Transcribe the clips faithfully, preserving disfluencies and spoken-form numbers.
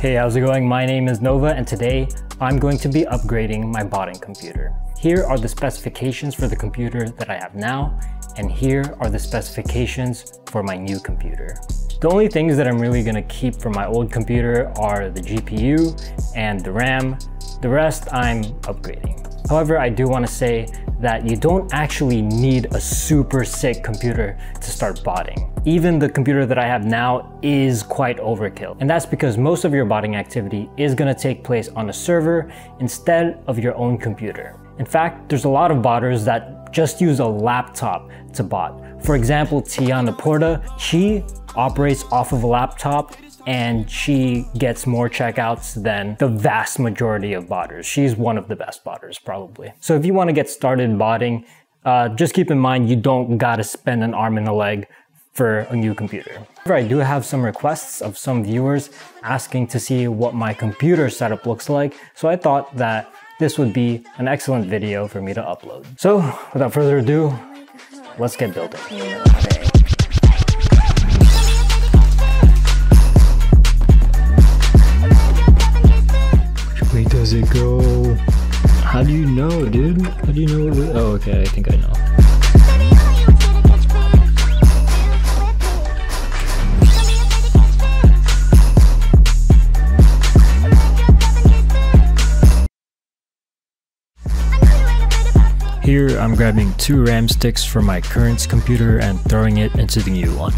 Hey, how's it going? My name is Nova and today I'm going to be upgrading my botting computer. Here are the specifications for the computer that I have now, and here are the specifications for my new computer. The only things that I'm really going to keep from my old computer are the G P U and the RAM. The rest I'm upgrading. However, I do want to say that you don't actually need a super sick computer to start botting. Even the computer that I have now is quite overkill. And that's because most of your botting activity is gonna take place on a server instead of your own computer. In fact, there's a lot of botters that just use a laptop to bot. For example, Tiana Porta, she operates off of a laptop and she gets more checkouts than the vast majority of botters. She's one of the best botters probably. So if you wanna get started botting, uh, just keep in mind you don't gotta spend an arm and a leg for a new computer. I do have some requests of some viewers asking to see what my computer setup looks like, so I thought that this would be an excellent video for me to upload. So without further ado, let's get building. Which way does it go? How do you know, dude? How do you know? What oh, okay, I think I know. Here, I'm grabbing two RAM sticks from my current computer and throwing it into the new one.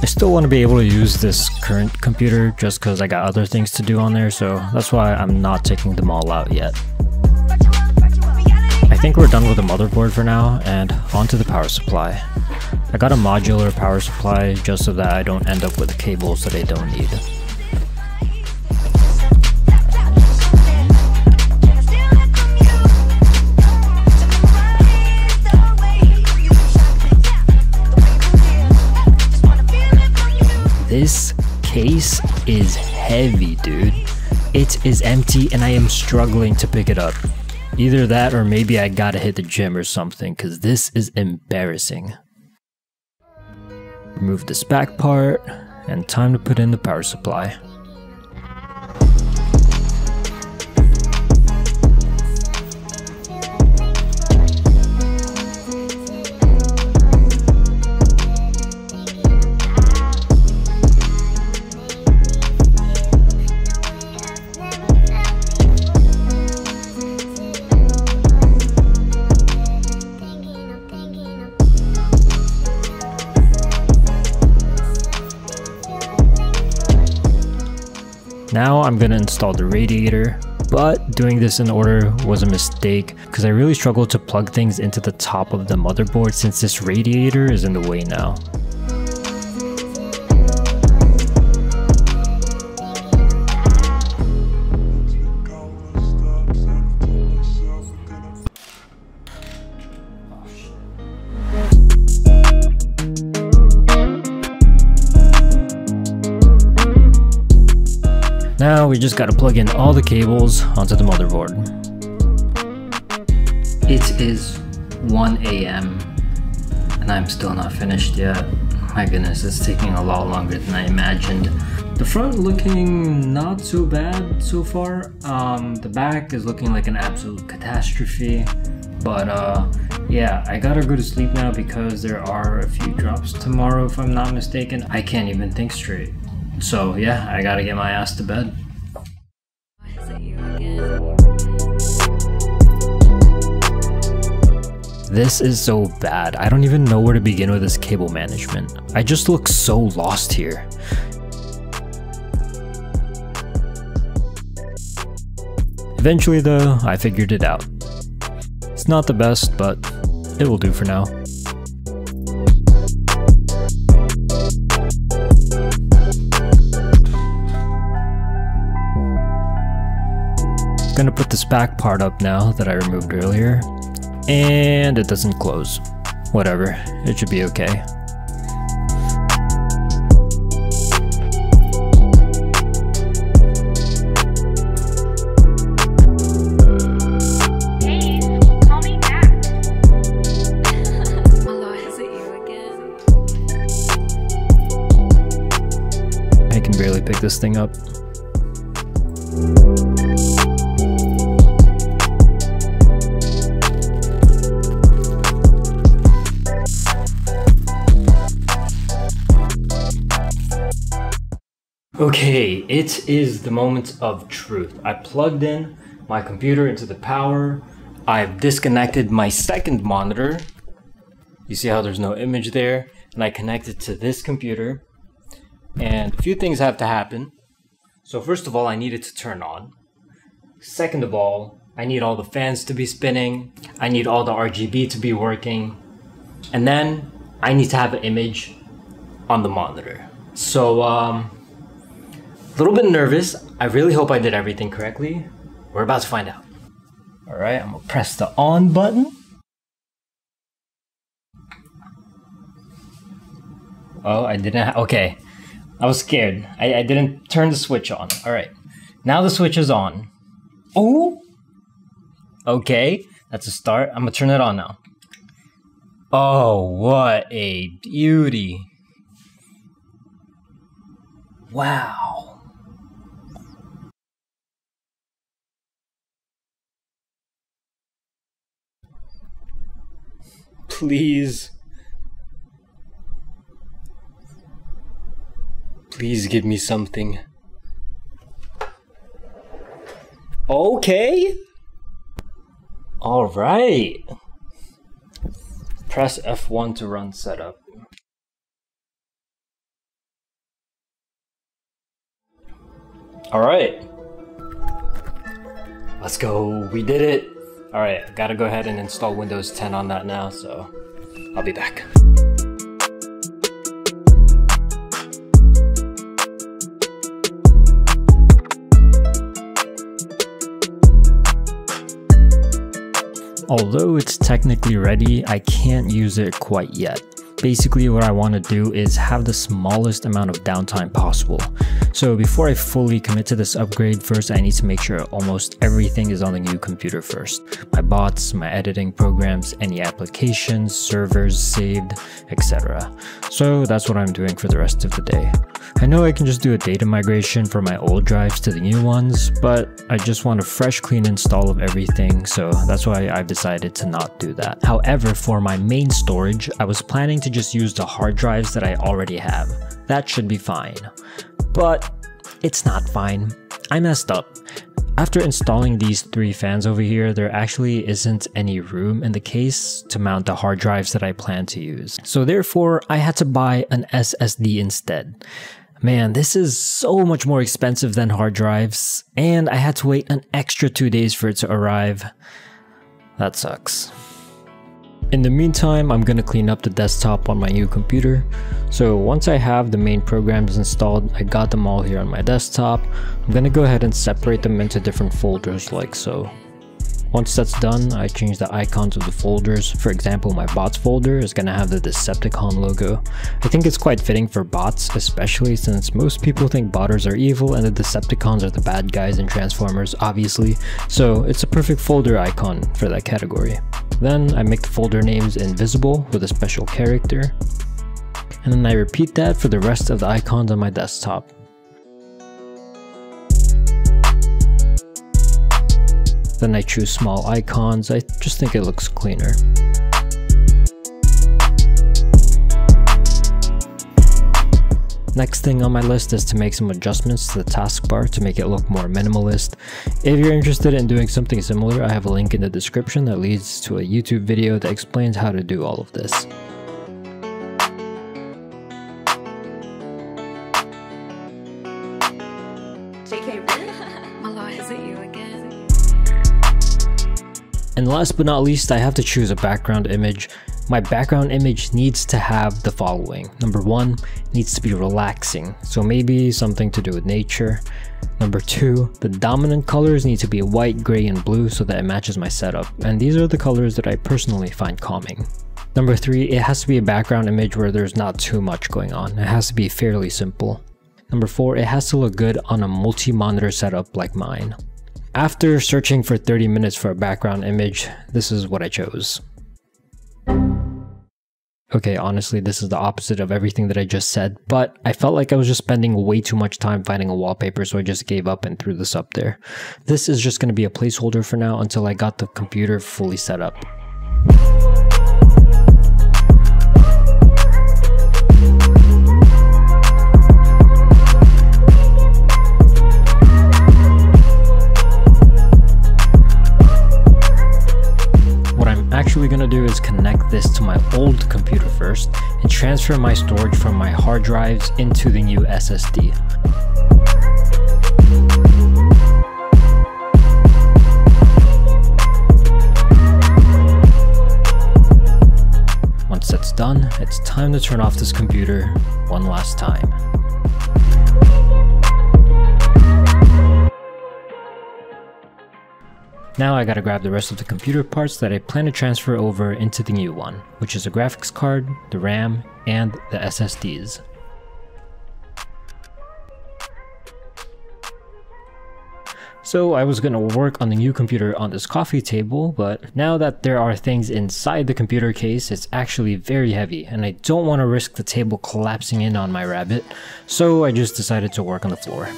I still want to be able to use this current computer just because I got other things to do on there, so that's why I'm not taking them all out yet. I think we're done with the motherboard for now, and onto the power supply. I got a modular power supply just so that I don't end up with cables that I don't need. This case is heavy, dude. It is empty and I am struggling to pick it up. Either that or maybe I gotta hit the gym or something, because this is embarrassing. Remove this back part and time to put in the power supply. Now I'm gonna install the radiator, but doing this in order was a mistake because I really struggled to plug things into the top of the motherboard since this radiator is in the way now. Now we just gotta plug in all the cables onto the motherboard. It is one A M and I'm still not finished yet. My goodness, it's taking a lot longer than I imagined. The front looking not so bad so far. Um, the back is looking like an absolute catastrophe. But uh, yeah, I gotta go to sleep now because there are a few drops tomorrow if I'm not mistaken. I can't even think straight. So yeah, I gotta get my ass to bed. This is so bad. I don't even know where to begin with this cable management. I just look so lost here. Eventually though, I figured it out. It's not the best, but it will do for now. Gonna put this back part up now that I removed earlier, and it doesn't close. Whatever, it should be okay. I can barely pick this thing up. Okay, it is the moment of truth. I plugged in my computer into the power. I've disconnected my second monitor. You see how there's no image there? And I connected to this computer. And a few things have to happen. So first of all, I need it to turn on. Second of all, I need all the fans to be spinning. I need all the R G B to be working. And then I need to have an image on the monitor. So, um... a little bit nervous. I really hope I did everything correctly. We're about to find out. All right, I'm gonna press the on button. Oh, I didn't, okay. I was scared. I, I didn't turn the switch on. All right, now the switch is on. Oh, okay, that's a start. I'm gonna turn it on now. Oh, what a beauty. Wow. Please, please give me something. Okay. All right. Press F one to run setup. All right. Let's go. We did it. Alright, gotta go ahead and install Windows ten on that now, so I'll be back. Although it's technically ready, I can't use it quite yet. Basically, what I want to do is have the smallest amount of downtime possible. So before I fully commit to this upgrade, first I need to make sure almost everything is on the new computer first. My bots, my editing programs, any applications, servers saved, et cetera. So that's what I'm doing for the rest of the day. I know I can just do a data migration from my old drives to the new ones, but I just want a fresh clean install of everything, so that's why I've decided to not do that. However, for my main storage, I was planning to to just use the hard drives that I already have. That should be fine. But it's not fine. I messed up. After installing these three fans over here, there actually isn't any room in the case to mount the hard drives that I plan to use. So therefore, I had to buy an S S D instead. Man, this is so much more expensive than hard drives, and I had to wait an extra two days for it to arrive. That sucks. In the meantime, I'm going to clean up the desktop on my new computer. So once I have the main programs installed, I got them all here on my desktop. I'm going to go ahead and separate them into different folders like so. Once that's done, I change the icons of the folders. For example, my bots folder is going to have the Decepticon logo. I think it's quite fitting for bots, especially since most people think botters are evil and the Decepticons are the bad guys in Transformers, obviously. So it's a perfect folder icon for that category. Then I make the folder names invisible with a special character. And then I repeat that for the rest of the icons on my desktop. Then I choose small icons. I just think it looks cleaner. Next thing on my list is to make some adjustments to the taskbar to make it look more minimalist. If you're interested in doing something similar, I have a link in the description that leads to a YouTube video that explains how to do all of this. And last but not least, I have to choose a background image. My background image needs to have the following. Number one, it needs to be relaxing, so maybe something to do with nature. Number two, the dominant colors need to be white, gray, and blue so that it matches my setup. And these are the colors that I personally find calming. Number three, it has to be a background image where there's not too much going on. It has to be fairly simple. Number four, it has to look good on a multi-monitor setup like mine. After searching for thirty minutes for a background image, this is what I chose. Okay, honestly, this is the opposite of everything that I just said, but I felt like I was just spending way too much time finding a wallpaper, so I just gave up and threw this up there. This is just going to be a placeholder for now until I got the computer fully set up. to do is connect this to my old computer first and transfer my storage from my hard drives into the new S S D. Once that's done, it's time to turn off this computer one last time. Now I gotta grab the rest of the computer parts that I plan to transfer over into the new one, which is a graphics card, the RAM, and the S S Ds. So I was gonna work on the new computer on this coffee table, but now that there are things inside the computer case, it's actually very heavy, and I don't want to risk the table collapsing in on my rabbit, so I just decided to work on the floor.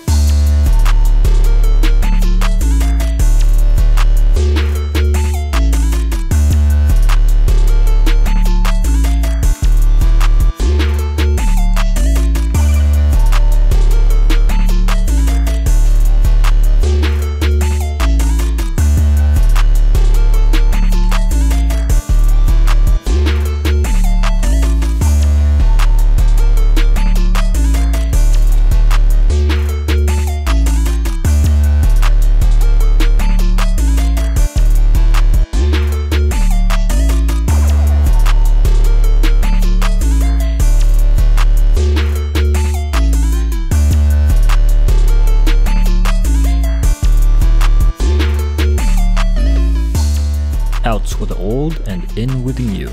Out with the old and in with the new.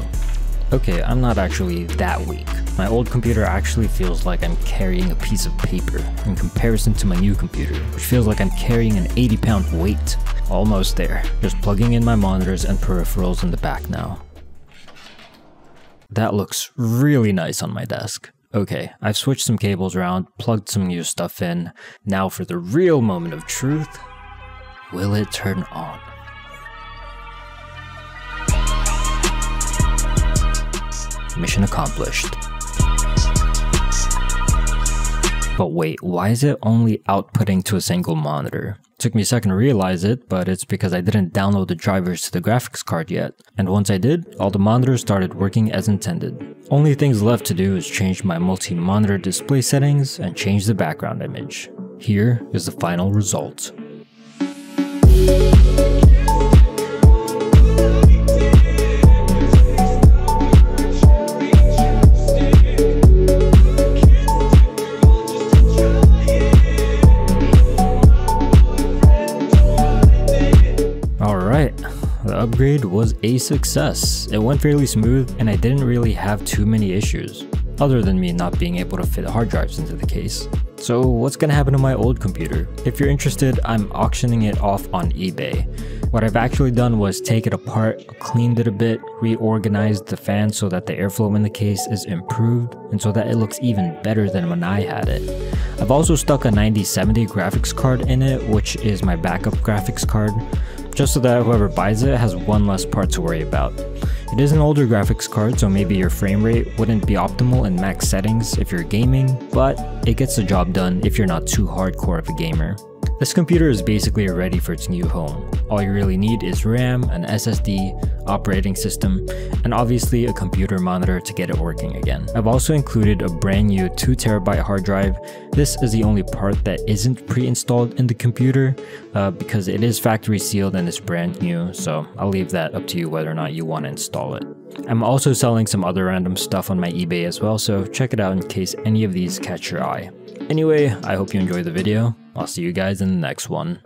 Okay, I'm not actually that weak. My old computer actually feels like I'm carrying a piece of paper in comparison to my new computer, which feels like I'm carrying an eighty pound weight. Almost there. Just plugging in my monitors and peripherals in the back now. That looks really nice on my desk. Okay, I've switched some cables around, plugged some new stuff in. Now for the real moment of truth. Will it turn on? Mission accomplished. But wait, why is it only outputting to a single monitor? Took me a second to realize it, but it's because I didn't download the drivers to the graphics card yet. And once I did, all the monitors started working as intended. Only things left to do is change my multi-monitor display settings and change the background image. Here is the final result. The upgrade was a success. It went fairly smooth and I didn't really have too many issues, other than me not being able to fit hard drives into the case. So what's gonna happen to my old computer? If you're interested, I'm auctioning it off on eBay. What I've actually done was take it apart, cleaned it a bit, reorganized the fan so that the airflow in the case is improved and so that it looks even better than when I had it. I've also stuck a ninety seventy graphics card in it, which is my backup graphics card, just so that whoever buys it has one less part to worry about. It is an older graphics card, so maybe your frame rate wouldn't be optimal in max settings if you're gaming, but it gets the job done if you're not too hardcore of a gamer. This computer is basically ready for its new home. All you really need is RAM, an S S D, operating system, and obviously a computer monitor to get it working again. I've also included a brand new two terabyte hard drive. This is the only part that isn't pre-installed in the computer uh, because it is factory sealed and it's brand new, so I'll leave that up to you whether or not you want to install it. I'm also selling some other random stuff on my eBay as well, so check it out in case any of these catch your eye. Anyway, I hope you enjoyed the video. I'll see you guys in the next one.